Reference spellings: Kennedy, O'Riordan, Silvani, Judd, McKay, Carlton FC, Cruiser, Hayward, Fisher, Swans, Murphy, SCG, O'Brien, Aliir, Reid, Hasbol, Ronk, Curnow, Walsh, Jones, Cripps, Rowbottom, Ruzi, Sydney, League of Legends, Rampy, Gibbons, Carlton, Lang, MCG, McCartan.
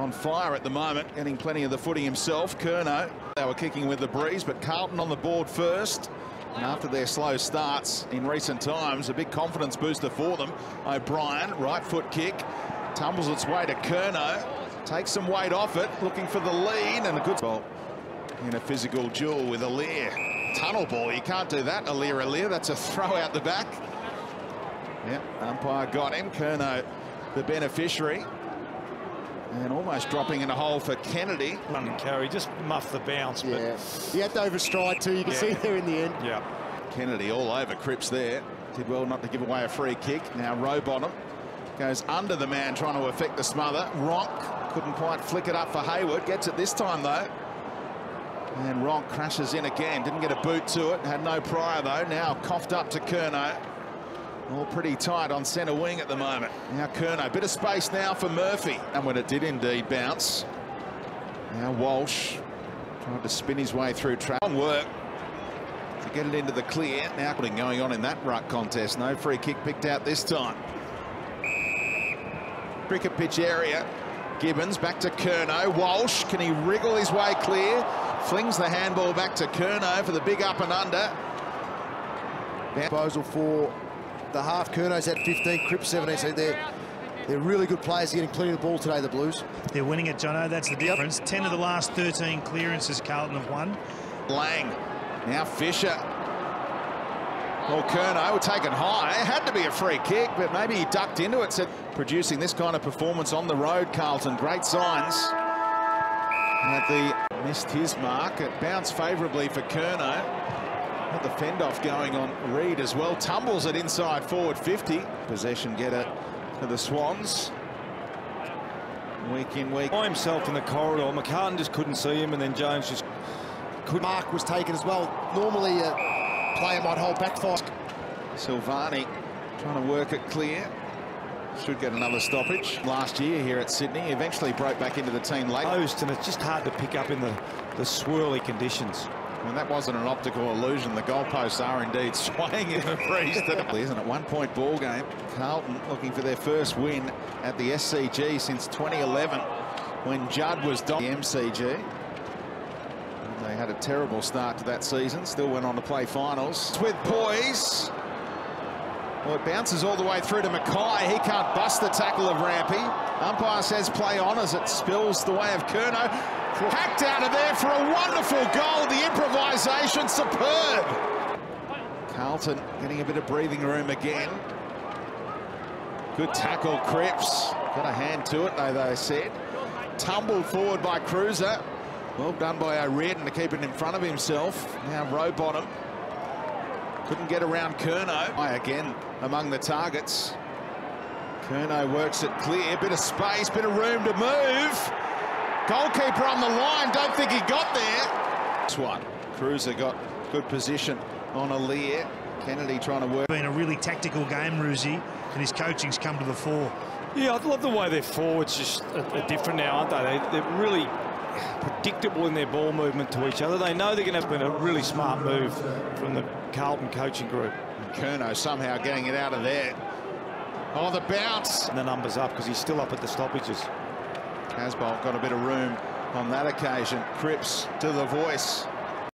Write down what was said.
on fire at the moment, getting plenty of the footy himself. Curnow, they were kicking with the breeze, but Carlton on the board first. And after their slow starts in recent times, a big confidence booster for them. O'Brien, right foot kick, tumbles its way to Curnow, takes some weight off it, looking for the lead, and a good ball in a physical duel with Aliir. Tunnel ball, you can't do that, Aliir, that's a throw out the back. Yep, umpire got him. Curnow, the beneficiary. And almost dropping in a hole for Kennedy. Running carry, just muffed the bounce. Yeah, but he had to overstride too, you can see there in the end. Yeah. Kennedy all over Cripps there. Did well not to give away a free kick. Now Rowbottom goes under the man trying to affect the smother. Ronk couldn't quite flick it up for Hayward. Gets it this time though. And Ronk crashes in again. Didn't get a boot to it. Had no prior though. Now coughed up to Curnow. All pretty tight on centre wing at the moment. Now Curnow, bit of space now for Murphy. And when it did indeed bounce. Now Walsh tried to spin his way through traffic. Long work to get it into the clear. Now going on in that ruck contest. No free kick picked out this time. Cricket pitch area. Gibbons back to Curnow. Walsh, can he wriggle his way clear? Flings the handball back to Curnow for the big up and under. Disposal for the half. Curnow's at 15, Cripps 17, so they're really good players. They're getting plenty of the ball today, the Blues. They're winning it, Jono, that's the difference. 10 of the last 13 clearances Carlton have won. Lang, now Fisher. Well, Curnow were taken high. It had to be a free kick, but maybe he ducked into it. So producing this kind of performance on the road, Carlton, great signs. At the missed his mark. It bounced favourably for Curnow. Got the fend-off going on Reid as well. Tumbles it inside forward 50. Possession getter for the Swans. Week in, week. By himself in the corridor. McCartan just couldn't see him, and then Jones just couldn't. Mark was taken as well. Normally a player might hold back for. Silvani trying to work it clear. Should get another stoppage. Last year here at Sydney, eventually broke back into the team late. And it's just hard to pick up in the swirly conditions. Well, that wasn't an optical illusion. The goalposts are indeed swaying in the breeze today. Isn't it? 1 point ball game. Carlton looking for their first win at the SCG since 2011 when Judd was the MCG. And they had a terrible start to that season. Still went on to play finals. With poise. Well, it bounces all the way through to McKay. He can't bust the tackle of Rampy. Umpire says play on as it spills the way of Curnow. Hacked out of there for a wonderful goal. The improvisation superb. Carlton getting a bit of breathing room again. Good tackle, Cripps. Got a hand to it, though, they said. Tumbled forward by Cruiser. Well done by O'Riordan to keep it in front of himself. Now Rowbottom. Couldn't get around Curnow. Again among the targets. Curnow works it clear. Bit of space, bit of room to move. Goalkeeper on the line, don't think he got there. This one, Cruiser got good position on Aliir. Kennedy trying to work. Been a really tactical game, Ruzi, and his coaching's come to the fore. Yeah, I love the way their forwards just are different now, aren't they? They're really predictable in their ball movement to each other. They know they're going to have been a really smart move from the Carlton coaching group. And Curnow somehow getting it out of there. Oh, the bounce. And the number's up because he's still up at the stoppages. Hasbol got a bit of room on that occasion. Cripps to the voice.